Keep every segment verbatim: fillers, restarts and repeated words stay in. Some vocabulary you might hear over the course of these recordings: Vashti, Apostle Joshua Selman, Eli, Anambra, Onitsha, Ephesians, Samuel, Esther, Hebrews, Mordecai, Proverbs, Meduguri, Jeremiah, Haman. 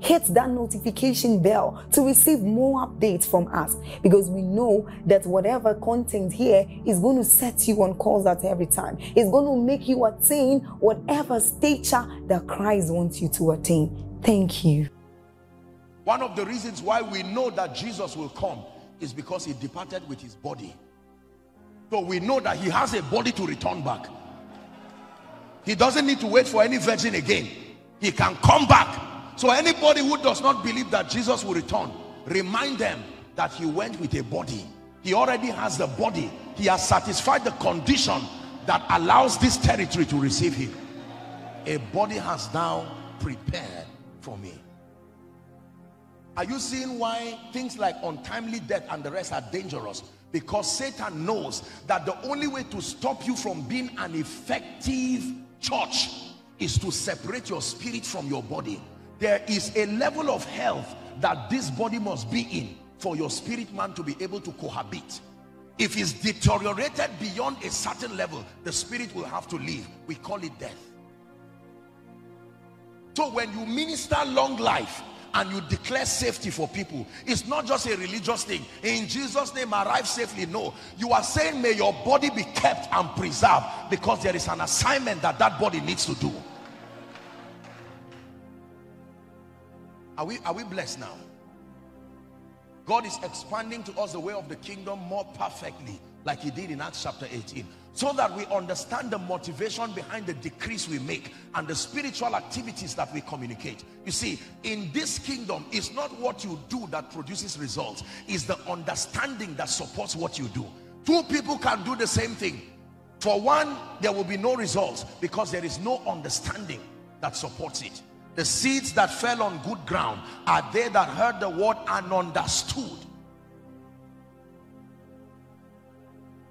Hit that notification bell to receive more updates from us, because we know that whatever content here is going to set you on course at every time. It's going to make you attain whatever stature that Christ wants you to attain. Thank you. One of the reasons why we know that Jesus will come is because he departed with his body. So we know that he has a body to return back. He doesn't need to wait for any virgin again. He can come back. So anybody who does not believe that Jesus will return, remind them that he went with a body. He already has the body. He has satisfied the condition that allows this territory to receive him. A body has now prepared for me. Are you seeing why things like untimely death and the rest are dangerous? Because Satan knows that the only way to stop you from being an effective church is to separate your spirit from your body. There is a level of health that this body must be in for your spirit man to be able to cohabit. If it's deteriorated beyond a certain level, the spirit will have to leave. We call it death. So when you minister long life and you declare safety for people, it's not just a religious thing. In Jesus' name, arrive safely. No, you are saying may your body be kept and preserved, because there is an assignment that that body needs to do. Are we, are we blessed now? God is expanding to us the way of the kingdom more perfectly, like he did in Acts chapter eighteen, so that we understand the motivation behind the decrees we make and the spiritual activities that we communicate. You see, in this kingdom, it's not what you do that produces results. It's the understanding that supports what you do. Two people can do the same thing. For one, there will be no results because there is no understanding that supports it. The seeds that fell on good ground are they that heard the word and understood.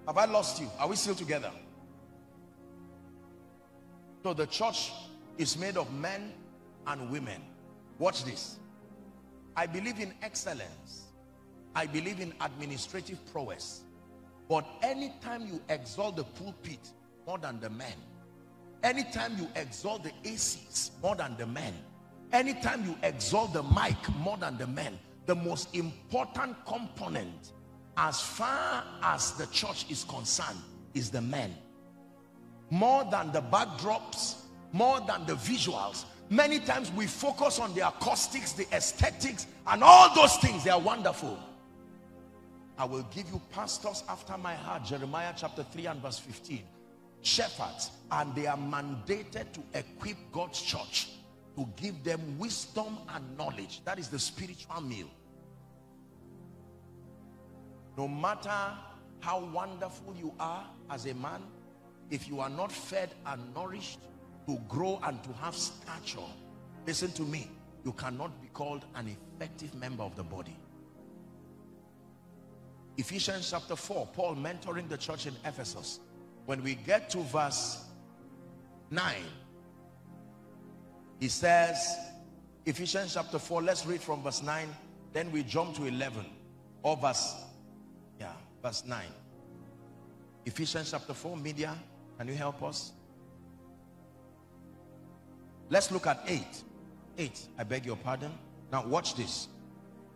Have I lost you? Are we still together? So the church is made of men and women. Watch this. I believe in excellence. I believe in administrative prowess. But anytime you exalt the pulpit more than the men, anytime you exalt the A Cs more than the men, anytime you exalt the mic more than the men, the most important component as far as the church is concerned is the men. More than the backdrops, more than the visuals. Many times we focus on the acoustics, the aesthetics, and all those things. They are wonderful. I will give you pastors after my heart, Jeremiah chapter three and verse fifteen. Shepherds, and they are mandated to equip God's church, to give them wisdom and knowledge. That is the spiritual meal. No matter how wonderful you are as a man, if you are not fed and nourished to grow and to have stature, listen to me, you cannot be called an effective member of the body. Ephesians chapter four, Paul mentoring the church in Ephesus. When we get to verse nine, he says, Ephesians chapter four, let's read from verse nine, then we jump to eleven, or verse, yeah, verse nine. Ephesians chapter four, media, can you help us? Let's look at eight, eight, I beg your pardon. Now watch this.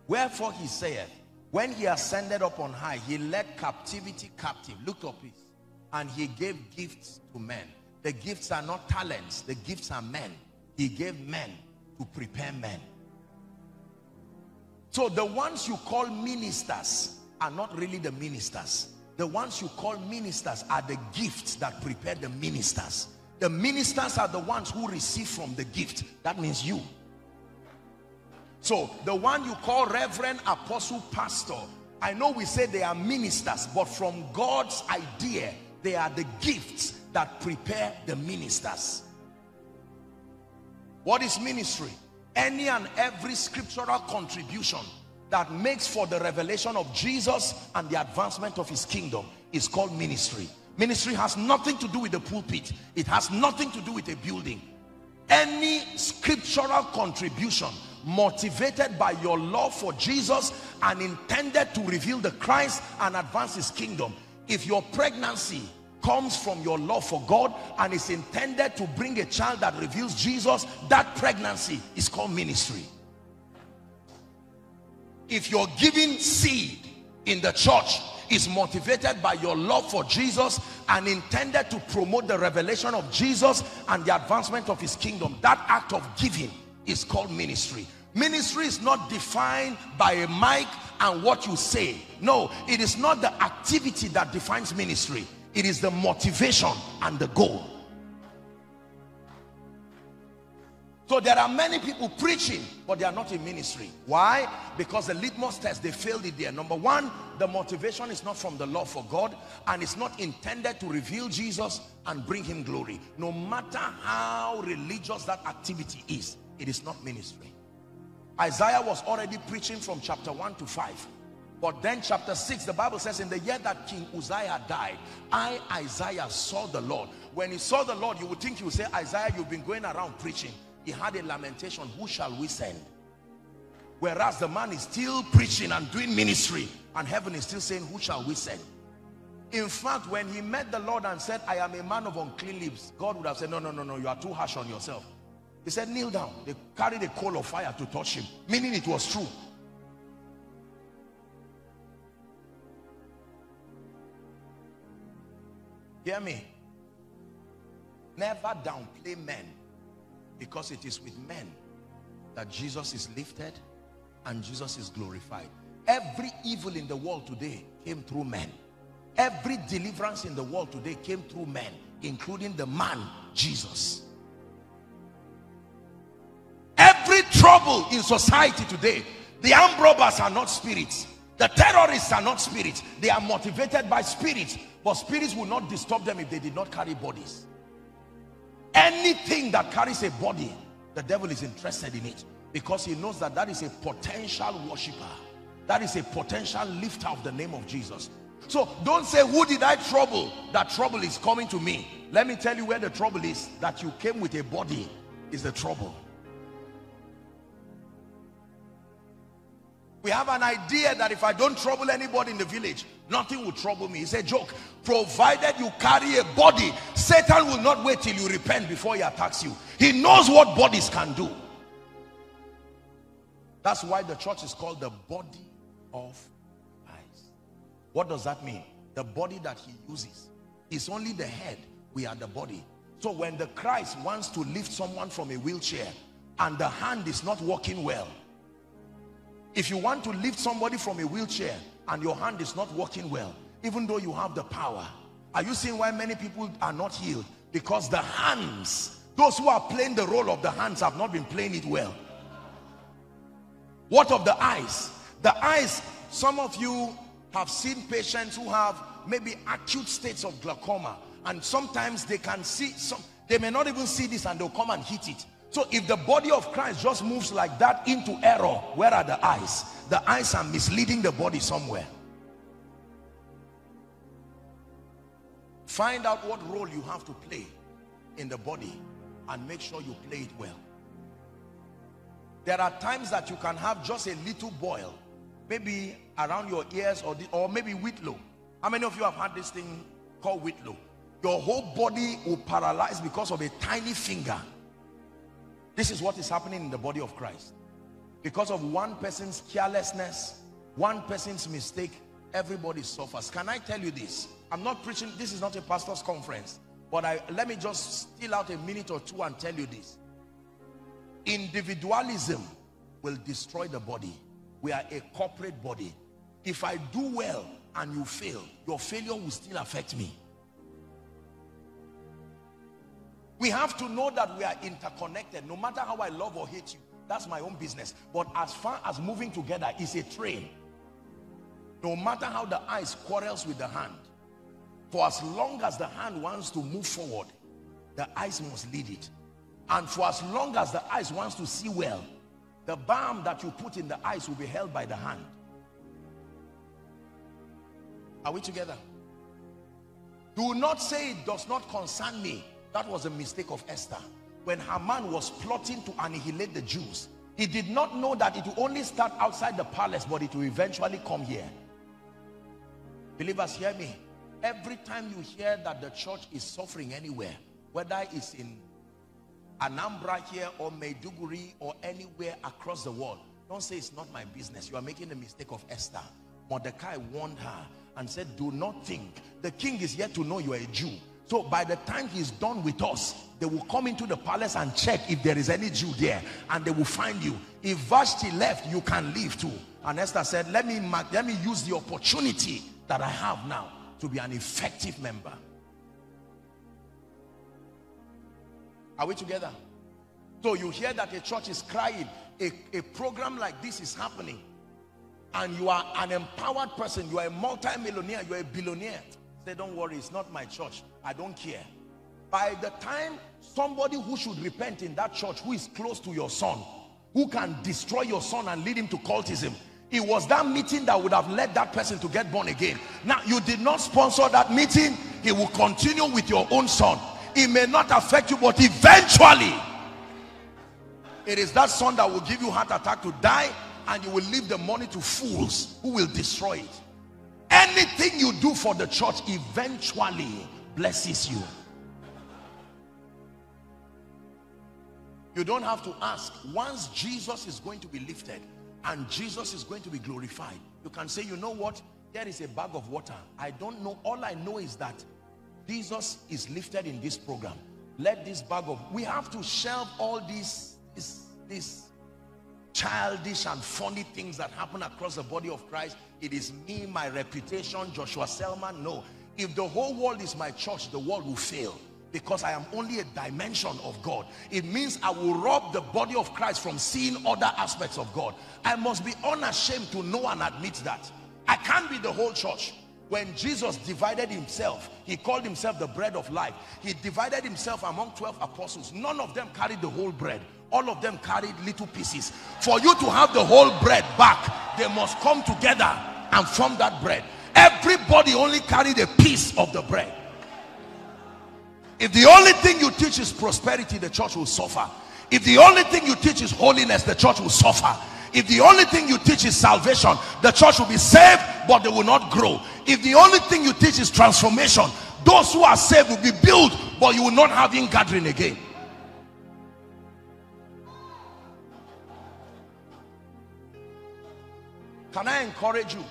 Wherefore he saith, when he ascended up on high, he led captivity captive. Look up it. And he gave gifts to men. The gifts are not talents. The gifts are men. He gave men to prepare men. So the ones you call ministers are not really the ministers. The ones you call ministers are the gifts that prepare the ministers. The ministers are the ones who receive from the gift. That means you. So the one you call reverend, apostle, pastor, I know we say they are ministers, but from God's idea, they are the gifts that prepare the ministers. What is ministry? Any and every scriptural contribution that makes for the revelation of Jesus and the advancement of his kingdom is called ministry. Ministry has nothing to do with the pulpit. It has nothing to do with a building. Any scriptural contribution motivated by your love for Jesus and intended to reveal the Christ and advance his kingdom. If your pregnancy comes from your love for God and is intended to bring a child that reveals Jesus, that pregnancy is called ministry. If your giving seed in the church is motivated by your love for Jesus and intended to promote the revelation of Jesus and the advancement of his kingdom, that act of giving is called ministry. Ministry is not defined by a mic and what you say. No, it is not the activity that defines ministry. It is the motivation and the goal. So there are many people preaching, but they are not in ministry. Why? Because the litmus test, they failed it there. Number one, the motivation is not from the love for God, and it's not intended to reveal Jesus and bring him glory. No matter how religious that activity is, it is not ministry. Isaiah was already preaching from chapter one to five. But then chapter six, the Bible says, in the year that King Uzziah died, I, Isaiah, saw the Lord. When he saw the Lord, you would think, you would say, Isaiah, you've been going around preaching. He had a lamentation, who shall we send? Whereas the man is still preaching and doing ministry, and heaven is still saying, who shall we send? In fact, when he met the Lord and said, I am a man of unclean lips, God would have said, no, no, no, no, you are too harsh on yourself. He said, kneel down. They carried a coal of fire to touch him, meaning it was true. Hear me. Never downplay men, because it is with men that Jesus is lifted and Jesus is glorified. Every evil in the world today came through men. Every deliverance in the world today came through men, including the man, Jesus. Every trouble in society today, the armed robbers are not spirits. The terrorists are not spirits. They are motivated by spirits. But spirits will not disturb them if they did not carry bodies. Anything that carries a body, the devil is interested in it, because he knows that that is a potential worshiper. That is a potential lifter of the name of Jesus. So don't say, who did I trouble? That trouble is coming to me. Let me tell you where the trouble is. That you came with a body is the trouble. We have an idea that if I don't trouble anybody in the village, nothing will trouble me. It's a joke. Provided you carry a body, Satan will not wait till you repent before he attacks you. He knows what bodies can do. That's why the church is called the body of Christ. What does that mean? The body that he uses is only the head. We are the body. So when the Christ wants to lift someone from a wheelchair and the hand is not working well, if you want to lift somebody from a wheelchair and your hand is not working well, even though you have the power, are you seeing why many people are not healed? Because the hands, those who are playing the role of the hands, have not been playing it well. What of the eyes? The eyes, some of you have seen patients who have maybe acute states of glaucoma, and sometimes they can see, some, they may not even see this and they'll come and hit it. So if the body of Christ just moves like that into error, where are the eyes? The eyes are misleading the body somewhere. Find out what role you have to play in the body and make sure you play it well. There are times that you can have just a little boil, maybe around your ears, or, the, or maybe whitlow. How many of you have had this thing called whitlow? Your whole body will paralyze because of a tiny finger. This is what is happening in the body of Christ. Because of one person's carelessness, one person's mistake, everybody suffers. Can I tell you this? I'm not preaching, this is not a pastor's conference, but I, let me just steal out a minute or two and tell you this. Individualism will destroy the body. We are a corporate body. If I do well and you fail, your failure will still affect me. We have to know that we are interconnected. No matter how I love or hate you, that's my own business. But as far as moving together is a train. No matter how the eye quarrels with the hand, for as long as the hand wants to move forward, the eyes must lead it. And for as long as the eyes wants to see well, the balm that you put in the eyes will be held by the hand. Are we together? Do not say it does not concern me. That was a mistake of Esther. When Haman was plotting to annihilate the Jews, he did not know that it will only start outside the palace, but it will eventually come here. Believers, hear me. Every time you hear that the church is suffering anywhere, whether it's in Anambra here or Meduguri or anywhere across the world, don't say it's not my business. You are making the mistake of Esther. Mordecai warned her and said, do not think. The king is yet to know you are a Jew. So by the time he's done with us, they will come into the palace and check if there is any Jew there, and they will find you. If Vashti left, you can leave too. And Esther said, let me, let me use the opportunity that I have now to be an effective member. Are we together? So you hear that a church is crying, a, a program like this is happening, and you are an empowered person, you are a multi-millionaire, you are a billionaire. Say, don't worry, it's not my church, I don't care. By the time somebody who should repent in that church, who is close to your son, who can destroy your son and lead him to cultism, it was that meeting that would have led that person to get born again. Now, you did not sponsor that meeting. It will continue with your own son. It may not affect you, but eventually it is that son that will give you heart attack to die, and you will leave the money to fools who will destroy it. Anything you do for the church eventually blesses you. You don't have to ask. Once Jesus is going to be lifted and Jesus is going to be glorified, you can say, you know what, there is a bag of water. I don't know. All I know is that Jesus is lifted in this program. Let this bag of... We have to shelve all these, these, these childish and funny things that happen across the body of Christ. It is me, my reputation, Joshua Selman. No. If the whole world is my church, the world will fail, because I am only a dimension of God. It means I will rob the body of Christ from seeing other aspects of God. I must be unashamed to know and admit that. I can't be the whole church. When Jesus divided himself, he called himself the bread of life. He divided himself among twelve apostles. None of them carried the whole bread. All of them carried little pieces. For you to have the whole bread back, they must come together and form that bread. Everybody only carried a piece of the bread. If the only thing you teach is prosperity, the church will suffer. If the only thing you teach is holiness, the church will suffer. If the only thing you teach is salvation, the church will be saved, but they will not grow. If the only thing you teach is transformation, those who are saved will be built, but you will not have ingathering again. Can I encourage you?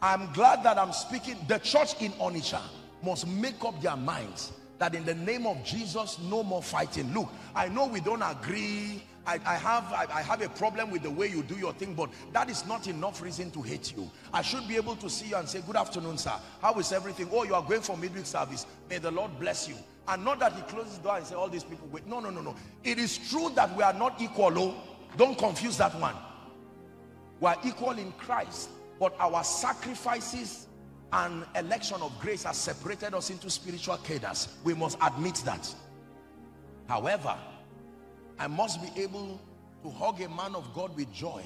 I'm glad that I'm speaking. The church in Onitsha must make up their minds that in the name of Jesus, no more fighting. Look, I know we don't agree. I, I have I, I have a problem with the way you do your thing, but that is not enough reason to hate you. I should be able to see you and say, good afternoon, sir. How is everything? Oh, you are going for midweek service. May the Lord bless you. And not that he closes the door and say, all these people wait. No, no, no, no. It is true that we are not equal. Oh, don't confuse that one. We are equal in Christ, but our sacrifices and election of grace has separated us into spiritual cadres. We must admit that. However, I must be able to hug a man of God with joy,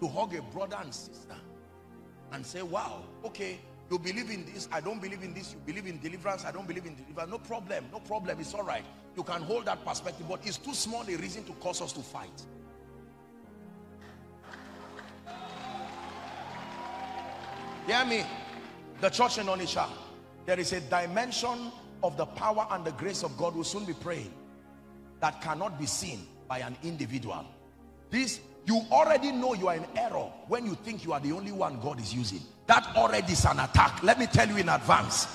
to hug a brother and sister and say, wow, okay, you believe in this, I don't believe in this. You believe in deliverance, I don't believe in deliverance. No problem, no problem, it's all right. You can hold that perspective, but it's too small a reason to cause us to fight. Hear me. The church in Onitsha, there is a dimension of the power and the grace of God, will soon be praying, that cannot be seen by an individual. This, you already know you are in error when you think you are the only one God is using. That already is an attack. Let me tell you in advance.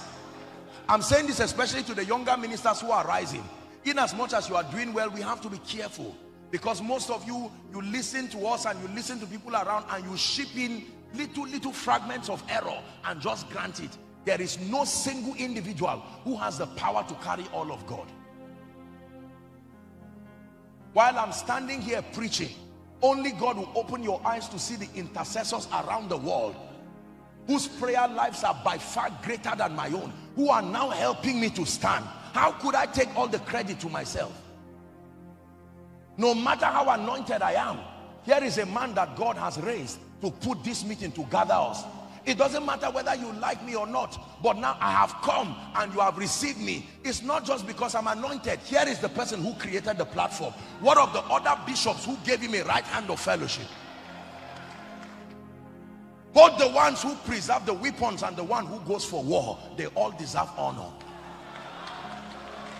I'm saying this especially to the younger ministers who are rising. In as much as you are doing well, we have to be careful. Because most of you, you listen to us and you listen to people around and you ship in little, little fragments of error and just grant it. There is no single individual who has the power to carry all of God. While I'm standing here preaching, only God will open your eyes to see the intercessors around the world whose prayer lives are by far greater than my own, who are now helping me to stand. How could I take all the credit to myself? No matter how anointed I am, here is a man that God has raised to put this meeting to gather us. It doesn't matter whether you like me or not, but now I have come and you have received me. It's not just because I'm anointed. Here is the person who created the platform. One of the other bishops who gave him a right hand of fellowship. Both the ones who preserve the weapons and the one who goes for war, they all deserve honor.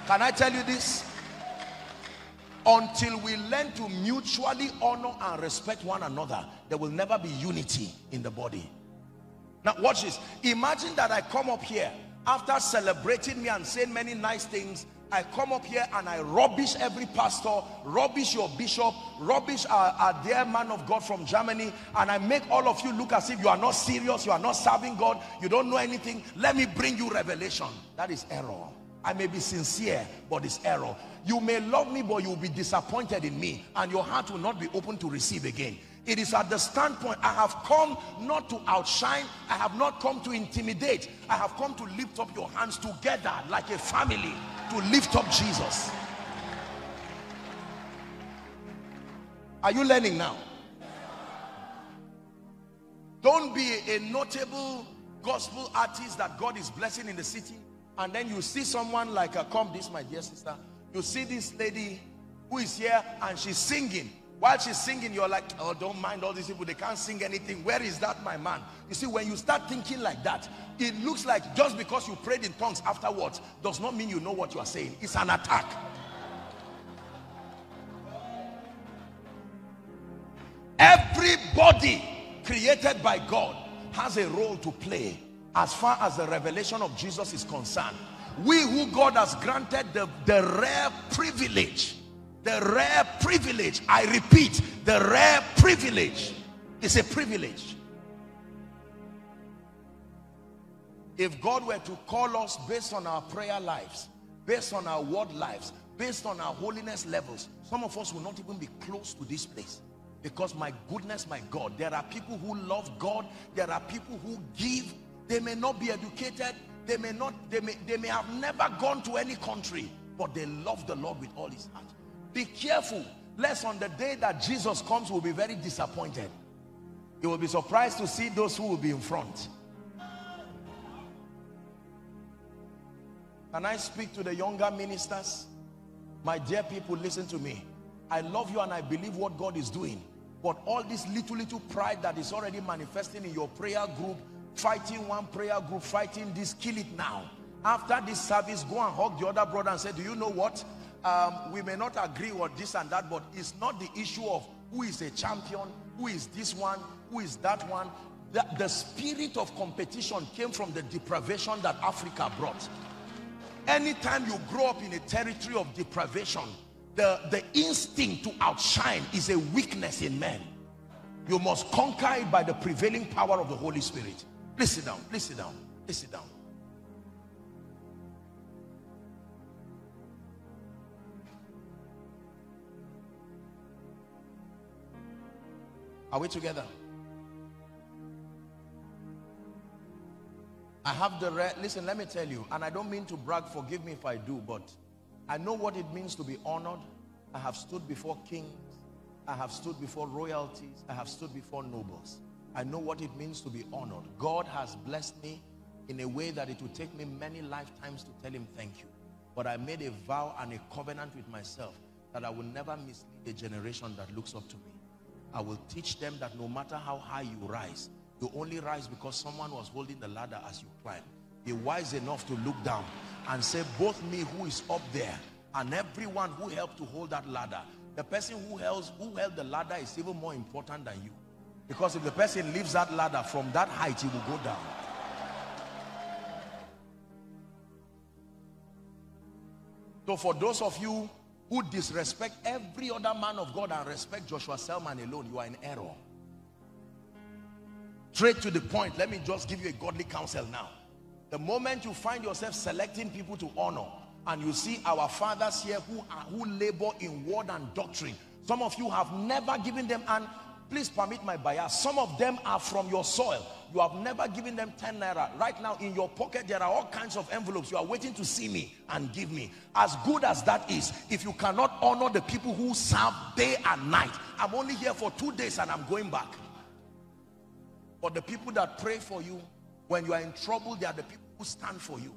Can I tell you this? Until we learn to mutually honor and respect one another, there will never be unity in the body. Now watch this. Imagine that I come up here after celebrating me and saying many nice things. I come up here and I rubbish every pastor, rubbish your bishop, rubbish our, our dear man of God from Germany, and I make all of you look as if you are not serious, you are not serving God, you don't know anything. Let me bring you revelation. That is error. I may be sincere, but it's error. You may love me, but you'll be disappointed in me, and your heart will not be open to receive again. It is at the standpoint, I have come not to outshine, I have not come to intimidate, I have come to lift up your hands together like a family, to lift up Jesus. Are you learning now? Don't be a notable gospel artist that God is blessing in the city, and then you see someone like a, come this my dear sister, you see this lady who is here and she's singing. While she's singing, you're like, oh, don't mind all these people, they can't sing anything. Where is that, my man? You see, when you start thinking like that, it looks like just because you prayed in tongues afterwards does not mean you know what you are saying. It's an attack. Everybody created by God has a role to play as far as the revelation of Jesus is concerned. We who God has granted the, the rare privilege The rare privilege, I repeat, the rare privilege is a privilege. If God were to call us based on our prayer lives, based on our word lives, based on our holiness levels, some of us will not even be close to this place. Because my goodness, my God, there are people who love God, there are people who give, they may not be educated, they may not, they may, they may have never gone to any country, but they love the Lord with all his heart. Be careful, lest on the day that Jesus comes, we'll be very disappointed. You will be surprised to see those who will be in front. Can I speak to the younger ministers? My dear people, listen to me. I love you and I believe what God is doing. But all this little, little pride that is already manifesting in your prayer group, fighting one prayer group, fighting this, kill it now. After this service, go and hug the other brother and say, do you know what? Um, we may not agree on this and that, but it's not the issue of who is a champion, who is this one, who is that one. The, the spirit of competition came from the deprivation that Africa brought. Anytime you grow up in a territory of deprivation, the, the instinct to outshine is a weakness in men. You must conquer it by the prevailing power of the Holy Spirit. Please sit down, please sit down, please sit down. Are we together? I have the right, listen, let me tell you, and I don't mean to brag, forgive me if I do, but I know what it means to be honored. I have stood before kings. I have stood before royalties. I have stood before nobles. I know what it means to be honored. God has blessed me in a way that it will take me many lifetimes to tell him thank you. But I made a vow and a covenant with myself that I will never mislead a generation that looks up to me. I will teach them that no matter how high you rise, you only rise because someone was holding the ladder as you climb. Be wise enough to look down and say, both me who is up there and everyone who helped to hold that ladder, the person who held, who held the ladder is even more important than you. Because if the person leaves that ladder from that height, he will go down. So for those of you who disrespect every other man of God and respect Joshua Selman alone, you are in error. Straight to the point, let me just give you a godly counsel now. The moment you find yourself selecting people to honor, and you see our fathers here who are, who labor in word and doctrine, some of you have never given them, and please permit my bias, some of them are from your soil. You have never given them ten naira. Right now in your pocket there are all kinds of envelopes. You are waiting to see me and give me. As good as that is, if you cannot honor the people who serve day and night, I'm only here for two days and I'm going back. But the people that pray for you when you are in trouble, they are the people who stand for you.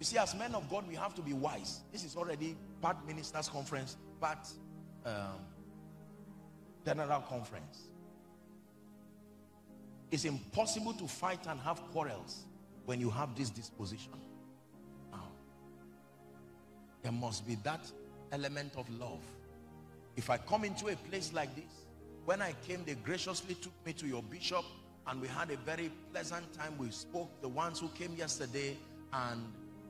You see, as men of God, we have to be wise. This is already part ministers conference, part um, general conference. It's impossible to fight and have quarrels when you have this disposition. Now, there must be that element of love. If I come into a place like this, when I came, they graciously took me to your bishop and we had a very pleasant time. We spoke, the ones who came yesterday and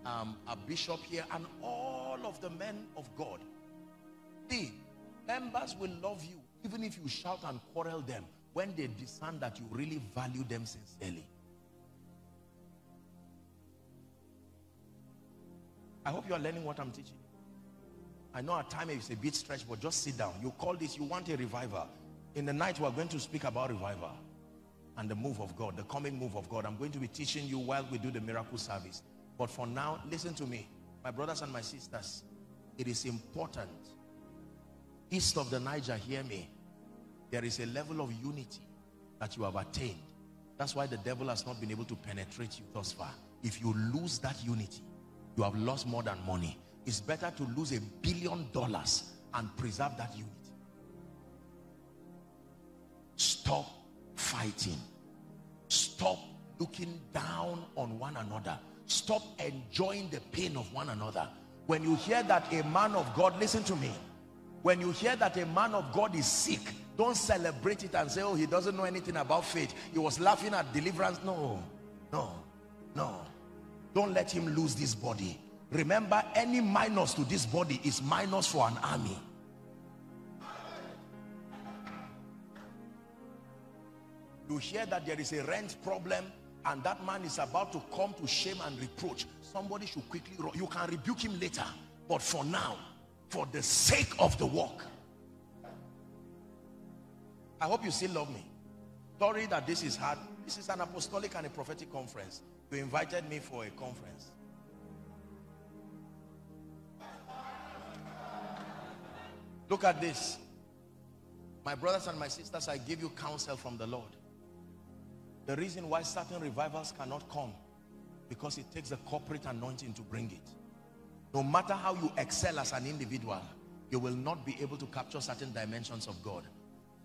um, a bishop here and all of the men of God. The members will love you even if you shout and quarrel them when they discern that you really value them sincerely. I hope you are learning what I'm teaching. I know our time is a bit stretched, but just sit down. You call this, you want a revival. In the night, we are going to speak about revival and the move of God, the coming move of God. I'm going to be teaching you while we do the miracle service. But for now, listen to me, my brothers and my sisters. It is important, east of the Niger, hear me. There is a level of unity that you have attained. That's why the devil has not been able to penetrate you thus far. If you lose that unity, you have lost more than money. It's better to lose a billion dollars and preserve that unity. Stop fighting. Stop looking down on one another. Stop enjoying the pain of one another. When you hear that a man of God, listen to me, when you hear that a man of God is sick, don't celebrate it and say, oh, he doesn't know anything about faith. He was laughing at deliverance. No, no, no. Don't let him lose this body. Remember, any minus to this body is minus for an army. You hear that there is a rent problem and that man is about to come to shame and reproach. Somebody should quickly, you can rebuke him later. But for now, for the sake of the work, I hope you still love me. Sorry that this is hard. This is an apostolic and a prophetic conference. You invited me for a conference. Look at this. My brothers and my sisters, I give you counsel from the Lord. The reason why certain revivals cannot come, because it takes a corporate anointing to bring it. No matter how you excel as an individual, you will not be able to capture certain dimensions of God.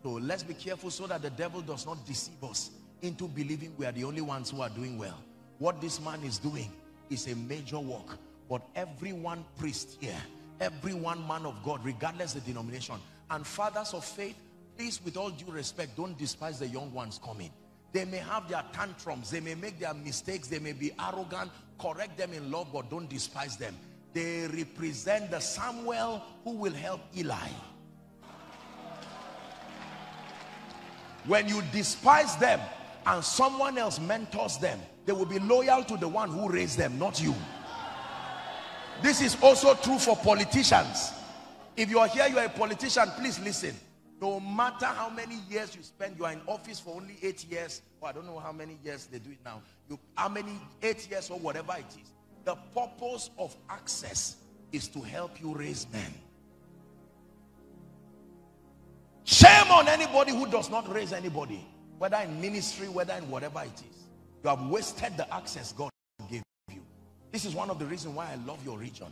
So let's be careful so that the devil does not deceive us into believing we are the only ones who are doing well. What this man is doing is a major work. But every one priest here, every one man of God, regardless of the denomination, and fathers of faith, please, with all due respect, don't despise the young ones coming. They may have their tantrums, they may make their mistakes, they may be arrogant. Correct them in love, but don't despise them. They represent the Samuel who will help Eli. When you despise them and someone else mentors them, they will be loyal to the one who raised them, not you. This is also true for politicians. If you are here, you are a politician, please listen. No matter how many years you spend, you are in office for only eight years, or I don't know how many years they do it now. You, how many, eight years or whatever it is. The purpose of access is to help you raise men. Shame on anybody who does not raise anybody, whether in ministry, whether in whatever it is. You have wasted the access God gave you. This is one of the reasons why I love your region.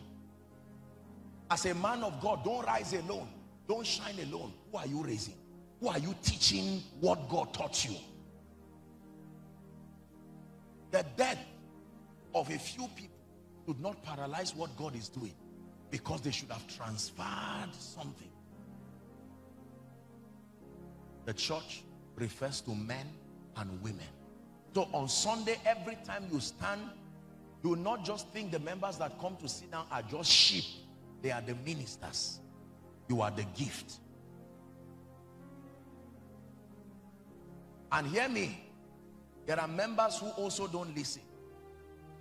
As a man of God, don't rise alone. Don't shine alone. Who are you raising? Who are you teaching what God taught you? The death of a few people should not paralyze what God is doing, because they should have transferred something. The church refers to men and women. So on Sunday, every time you stand, do not just think the members that come to sit down are just sheep They are the ministers. You are the gift. And hear me, there are members who also don't listen.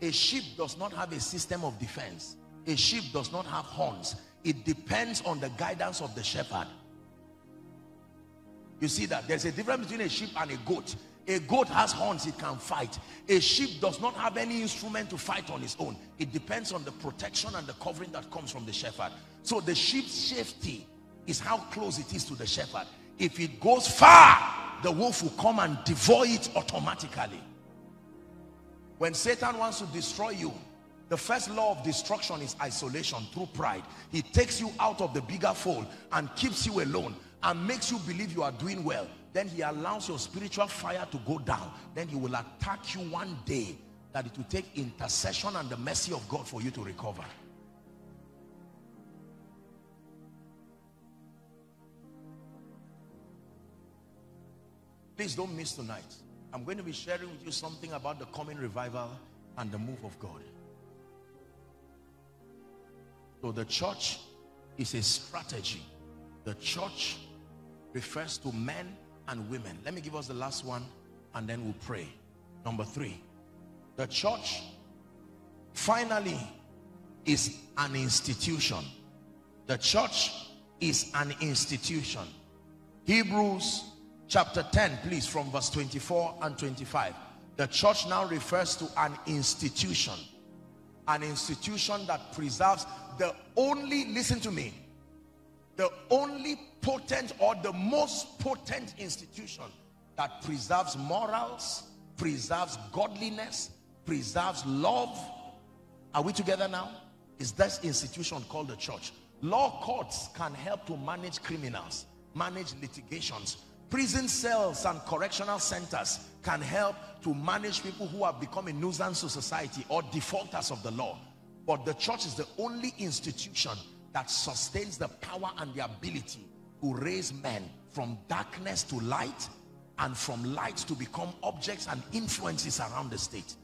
A sheep does not have a system of defense. A sheep does not have horns. It depends on the guidance of the shepherd. You see that? There's a difference between a sheep and a goat. A goat has horns, it can fight. A sheep does not have any instrument to fight on its own. It depends on the protection and the covering that comes from the shepherd. So the sheep's safety is how close it is to the shepherd. If it goes far, the wolf will come and devour it automatically. When Satan wants to destroy you, the first law of destruction is isolation through pride. He takes you out of the bigger fold and keeps you alone and makes you believe you are doing well. Then he allows your spiritual fire to go down. Then he will attack you one day that it will take intercession and the mercy of God for you to recover. Please don't miss tonight. I'm going to be sharing with you something about the coming revival and the move of God. So the church is a strategy. The church refers to men and women. Let me give us the last one and then we'll pray. Number three, the church finally is an institution. The church is an institution. Hebrews chapter ten, please, from verse twenty-four and twenty-five. The church now refers to an institution. An institution that preserves the only, listen to me, the only potent or the most potent institution that preserves morals, preserves godliness, preserves love. Are we together now? Is this institution called the church? Law courts can help to manage criminals, manage litigations. Prison cells and correctional centers can help to manage people who have become a nuisance to society or defaulters of the law. But the church is the only institution that sustains the power and the ability to raise men from darkness to light and from light to become objects and influences around the state.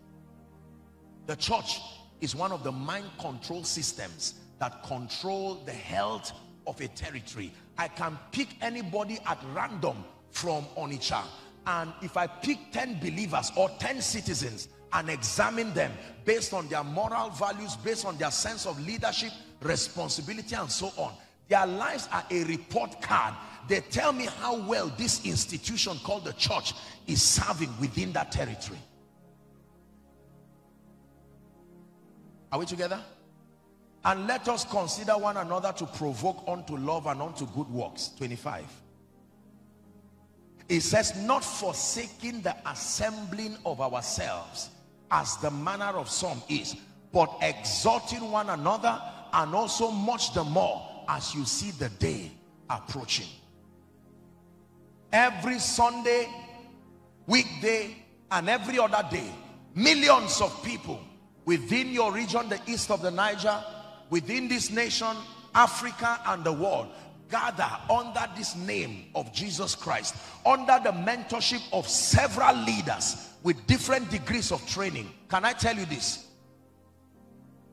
The church is one of the mind control systems that control the health of a territory. I can pick anybody at random from Onitsha, and if I pick ten believers or ten citizens and examine them based on their moral values, based on their sense of leadership, responsibility, and so on, their lives are a report card. They tell me how well this institution called the church is serving within that territory. Are we together? And let us consider one another to provoke unto love and unto good works. twenty-five. It says, not forsaking the assembling of ourselves as the manner of some is, but exhorting one another, and also much the more as you see the day approaching. Every Sunday, weekday, and every other day, millions of people within your region, the east of the Niger, within this nation, Africa, and the world, gather under this name of Jesus Christ, under the mentorship of several leaders with different degrees of training. Can I tell you this?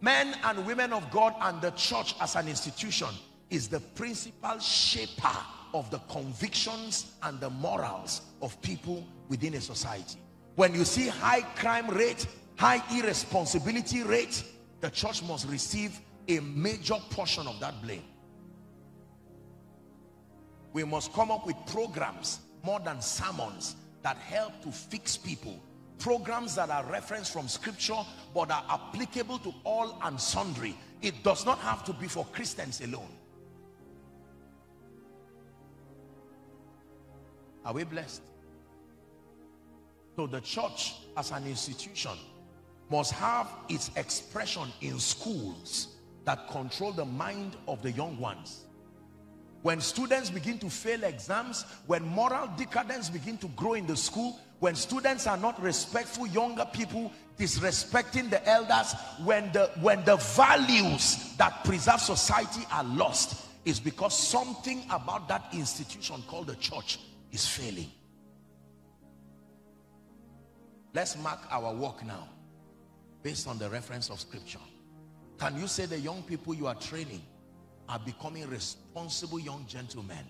Men and women of God and the church as an institution is the principal shaper of the convictions and the morals of people within a society. When you see high crime rate, high irresponsibility rate, the church must receive a major portion of that blame. We must come up with programs more than sermons that help to fix people. Programs that are referenced from scripture but are applicable to all and sundry. It does not have to be for Christians alone. Are we blessed? So the church as an institution must have its expression in schools that control the mind of the young ones. When students begin to fail exams, when moral decadence begin to grow in the school, when students are not respectful, younger people disrespecting the elders, when the, when the values that preserve society are lost, it's because something about that institution called the church is failing. Let's mark our work now based on the reference of scripture. Can you say the young people you are training are becoming responsible young gentlemen.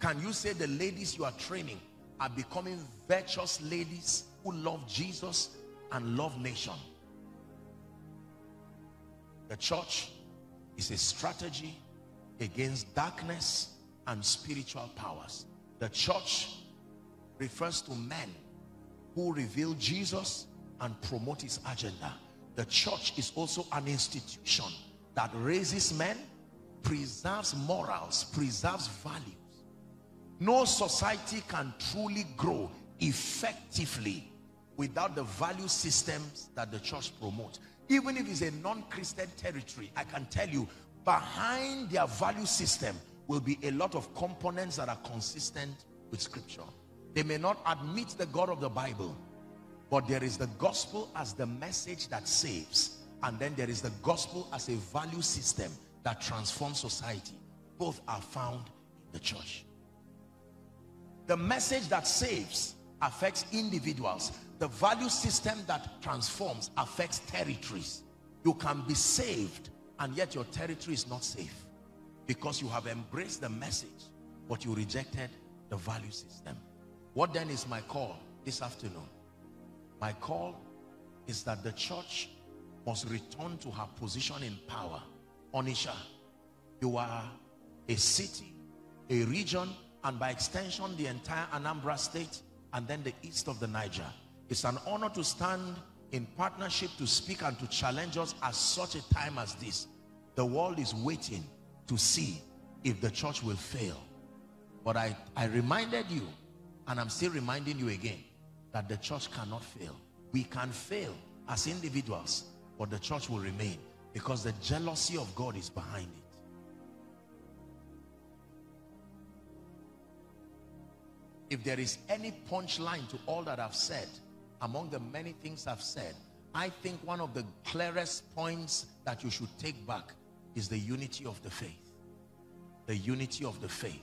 Can you say the ladies you are training are becoming virtuous ladies who love Jesus and love nation? The church is a strategy against darkness and spiritual powers. The church refers to men who reveal Jesus and promote his agenda. The church is also an institution that raises men, preserves morals, preserves values. No society can truly grow effectively without the value systems that the church promotes. Even if it's a non-Christian territory, I can tell you, behind their value system will be a lot of components that are consistent with Scripture. They may not admit the God of the Bible, but there is the gospel as the message that saves, and then there is the gospel as a value system that transforms society. Both are found in the church. The message that saves affects individuals. The value system that transforms affects territories. You can be saved and yet your territory is not safe because you have embraced the message but you rejected the value system. What then is my call this afternoon? My call is that the church must return to her position in power. Onitsha, you are a city, a region, and by extension, the entire Anambra state, and then the east of the Niger. It's an honor to stand in partnership to speak and to challenge us at such a time as this. The world is waiting to see if the church will fail. But I, I reminded you, and I'm still reminding you again, that the church cannot fail. We can fail as individuals, but the church will remain because the jealousy of God is behind it. If there is any punchline to all that I've said, among the many things I've said, I think one of the clearest points that you should take back is the unity of the faith. The unity of the faith.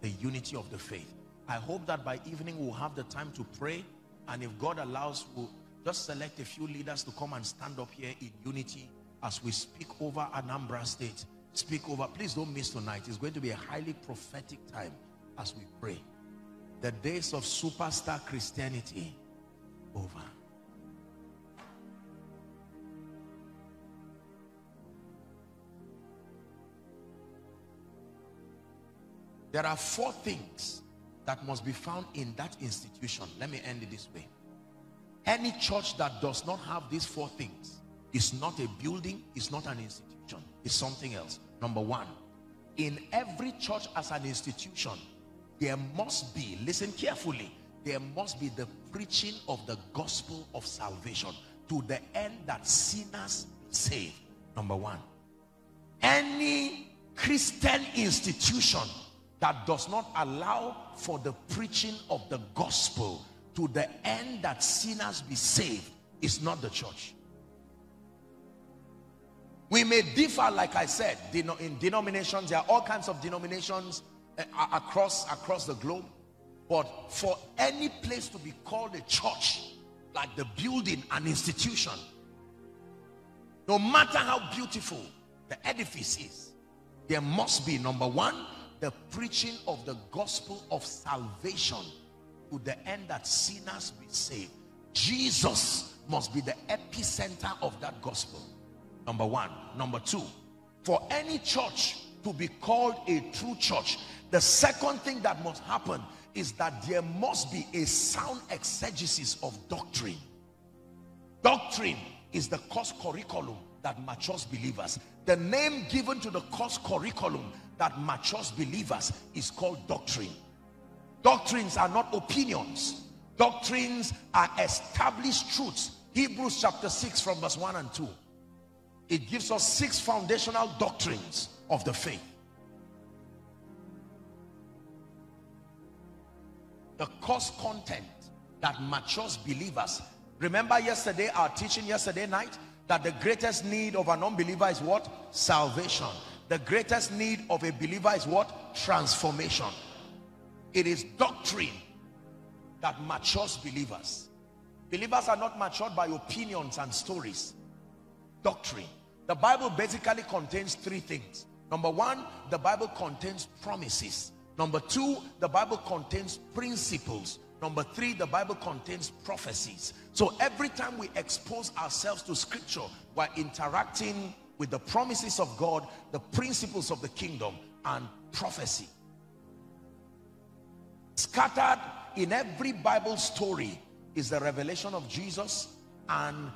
The unity of the faith. I hope that by evening we'll have the time to pray, and if God allows, we'll just select a few leaders to come and stand up here in unity as we speak over Anambra State. Speak over, please don't miss tonight. It's going to be a highly prophetic time as we pray. The days of superstar Christianity over. There are four things that must be found in that institution. Let me end it this way. Any church that does not have these four things is not a building, it's not an institution, it's something else. Number one, in every church as an institution, there must be, listen carefully, there must be the preaching of the gospel of salvation to the end that sinners be saved. Number one, any Christian institution that does not allow for the preaching of the gospel to the end that sinners be saved is not the church. We may differ, like I said, in denominations. There are all kinds of denominations across, across the globe. But for any place to be called a church, like the building, an institution, no matter how beautiful the edifice is, there must be, number one, the preaching of the gospel of salvation to the end that sinners be saved. Jesus must be the epicenter of that gospel. Number one. Number two, for any church to be called a true church, the second thing that must happen is that there must be a sound exegesis of doctrine. Doctrine is the course curriculum that matures believers. The name given to the course curriculum that matures believers is called doctrine. Doctrines are not opinions. Doctrines are established truths. Hebrews chapter six from verse one and two. It gives us six foundational doctrines of the faith. The course content that matures believers. Remember yesterday, our teaching yesterday night, that the greatest need of an unbeliever is what? Salvation. The greatest need of a believer is what? Transformation. It is doctrine that matures believers. Believers are not matured by opinions and stories. Doctrine. The Bible basically contains three things. Number one, the Bible contains promises. Number two, the Bible contains principles. Number three, the Bible contains prophecies. So every time we expose ourselves to scripture, we're interacting with the promises of God, the principles of the kingdom, and prophecy. Scattered in every Bible story is the revelation of Jesus and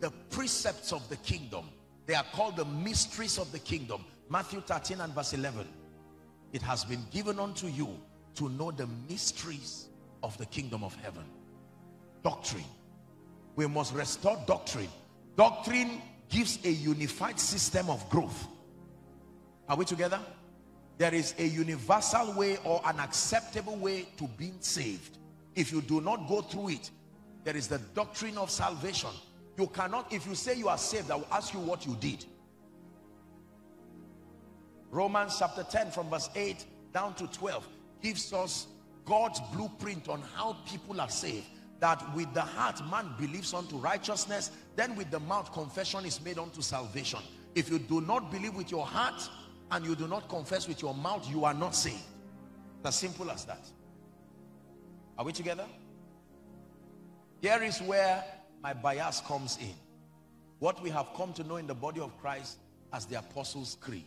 the precepts of the kingdom. They are called the mysteries of the kingdom. Matthew thirteen and verse eleven. It has been given unto you to know the mysteries of the kingdom of heaven. Doctrine. We must restore doctrine. Doctrine gives a unified system of growth. Are we together? There is a universal way or an acceptable way to being saved. If you do not go through it, there is the doctrine of salvation. You cannot, if you say you are saved, I will ask you what you did. Romans chapter ten from verse eight down to twelve gives us God's blueprint on how people are saved. That with the heart man believes unto righteousness, then with the mouth confession is made unto salvation. If you do not believe with your heart and you do not confess with your mouth, you are not saved. It's as simple as that. Are we together? Here is where my bias comes in. What we have come to know in the body of Christ as the Apostles' Creed.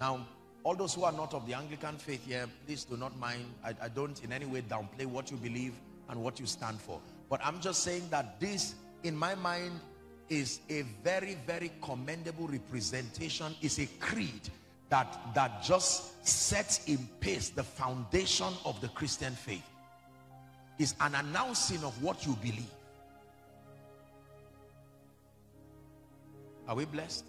Now, all those who are not of the Anglican faith here, please do not mind. I, I don't in any way downplay what you believe and what you stand for. But I'm just saying that this, in my mind, is a very, very commendable representation. It's a creed that, that just sets in place the foundation of the Christian faith. It's an announcing of what you believe. Are we blessed?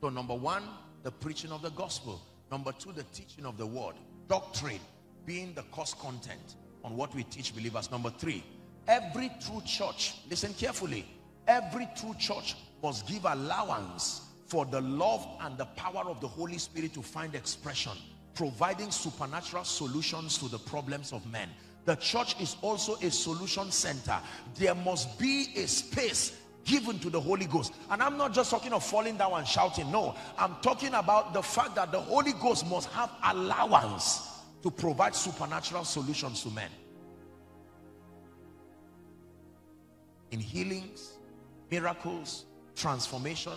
So number one, the preaching of the gospel. Number two, the teaching of the word. Doctrine being the course content on what we teach believers. Number three, every true church, listen carefully, every true church must give allowance for the love and the power of the Holy Spirit to find expression, providing supernatural solutions to the problems of men. The church is also a solution center. There must be a space given to the Holy Ghost. And I'm not just talking of falling down and shouting. No, I'm talking about the fact that the Holy Ghost must have allowance to provide supernatural solutions to men. In healings, miracles, transformation,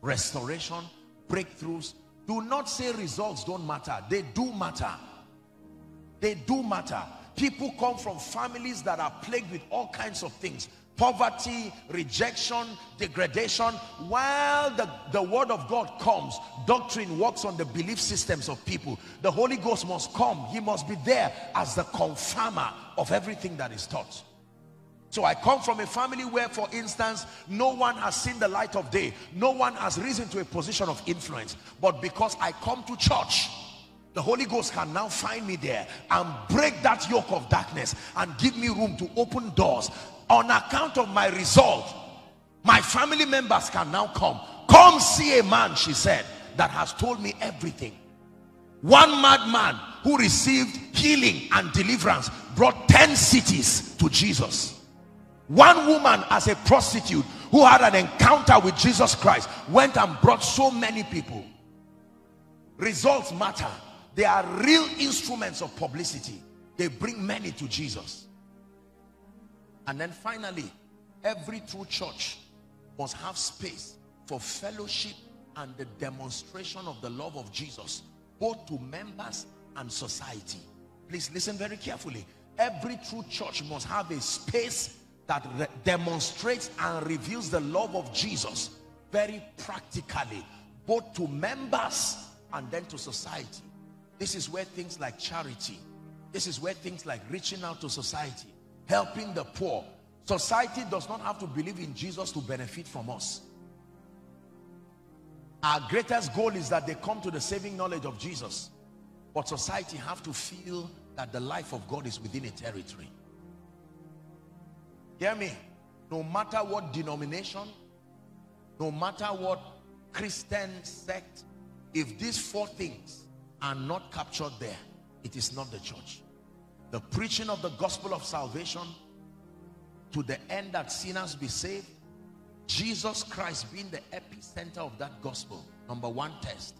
restoration, breakthroughs. Do not say results don't matter. They do matter. They do matter. People come from families that are plagued with all kinds of things. Poverty, rejection, degradation. While the, the word of God comes, doctrine works on the belief systems of people. The Holy Ghost must come. He must be there as the confirmer of everything that is taught. So I come from a family where, for instance, no one has seen the light of day. No one has risen to a position of influence. But because I come to church, the Holy Ghost can now find me there and break that yoke of darkness and give me room to open doors. On account of my result, my family members can now come. Come see a man, she said, that has told me everything. One madman who received healing and deliverance brought ten cities to Jesus. One woman, as a prostitute who had an encounter with Jesus Christ, went and brought so many people. Results matter. They are real instruments of publicity. They bring many to Jesus. And then finally, every true church must have space for fellowship and the demonstration of the love of Jesus, both to members and society. Please listen very carefully. Every true church must have a space that demonstrates and reveals the love of Jesus very practically, both to members and then to society. This is where things like charity, this is where things like reaching out to society, helping the poor. Society does not have to believe in Jesus to benefit from us. Our greatest goal is that they come to the saving knowledge of Jesus. But society have to feel that the life of God is within a territory. Hear me? No matter what denomination, no matter what Christian sect, if these four things are not captured there, it is not the church. The preaching of the gospel of salvation to the end that sinners be saved, Jesus Christ being the epicenter of that gospel. Number one test.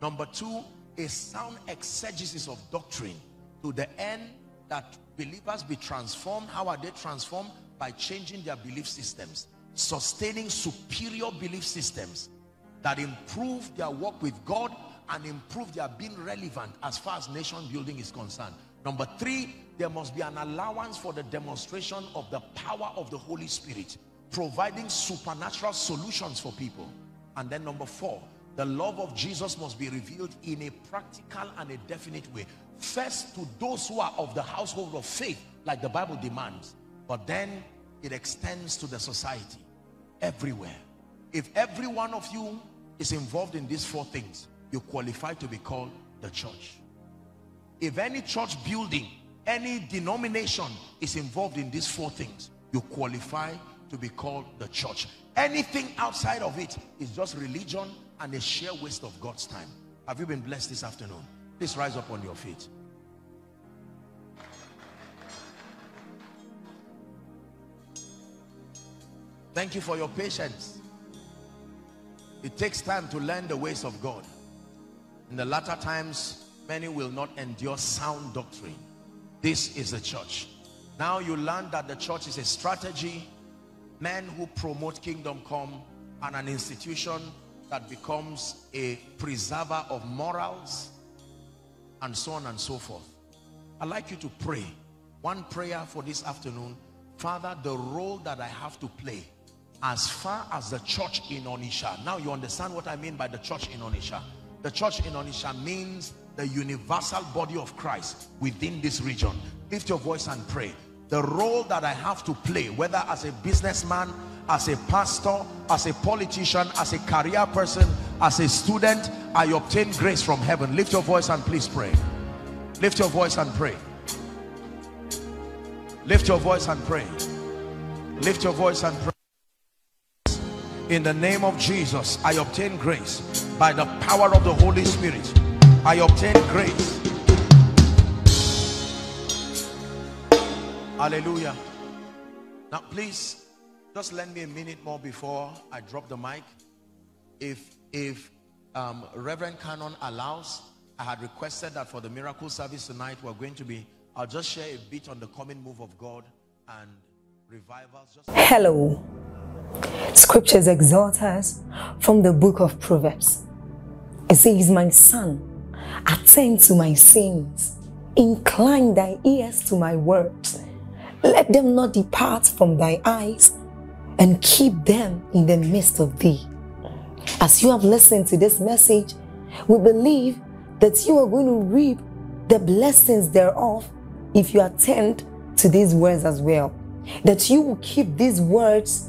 Number two, a sound exegesis of doctrine to the end that believers be transformed. How are they transformed? By changing their belief systems, sustaining superior belief systems that improve their walk with God and improve their being relevant as far as nation building is concerned. Number three, there must be an allowance for the demonstration of the power of the Holy Spirit, providing supernatural solutions for people. And then number four, the love of Jesus must be revealed in a practical and a definite way. First, to those who are of the household of faith, like the Bible demands, but then it extends to the society, everywhere. If every one of you is involved in these four things, you qualify to be called the church. If any church building, any denomination is involved in these four things, you qualify to be called the church. Anything outside of it is just religion and a sheer waste of God's time. Have you been blessed this afternoon? Please rise up on your feet. Thank you for your patience. It takes time to learn the ways of God. In the latter times, many will not endure sound doctrine. This is the church. Now you learn that the church is a strategy, men who promote kingdom come, and an institution that becomes a preserver of morals, and so on and so forth. I'd like you to pray. One prayer for this afternoon. Father, the role that I have to play as far as the church in Onitsha. Now you understand what I mean by the church in Onitsha. The church in Onitsha means the universal body of Christ within this region. Lift your voice and pray. The role that I have to play, whether as a businessman, as a pastor, as a politician, as a career person, as a student, I obtain grace from heaven. Lift your voice and please pray. Lift your voice and pray. Lift your voice and pray. Lift your voice and pray. In the name of Jesus, I obtain grace by the power of the Holy Spirit. I obtain grace. Hallelujah. Now please, just lend me a minute more before I drop the mic. If, if um, Reverend Cannon allows, I had requested that for the miracle service tonight, we're going to be, I'll just share a bit on the coming move of God and revivals. Just Hello. Scriptures exhort us from the book of Proverbs. It says, my son, attend to my sins, incline thy ears to my words, let them not depart from thy eyes, and keep them in the midst of thee. As you have listened to this message, we believe that you are going to reap the blessings thereof if you attend to these words as well. That you will keep these words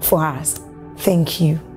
for us. Thank you.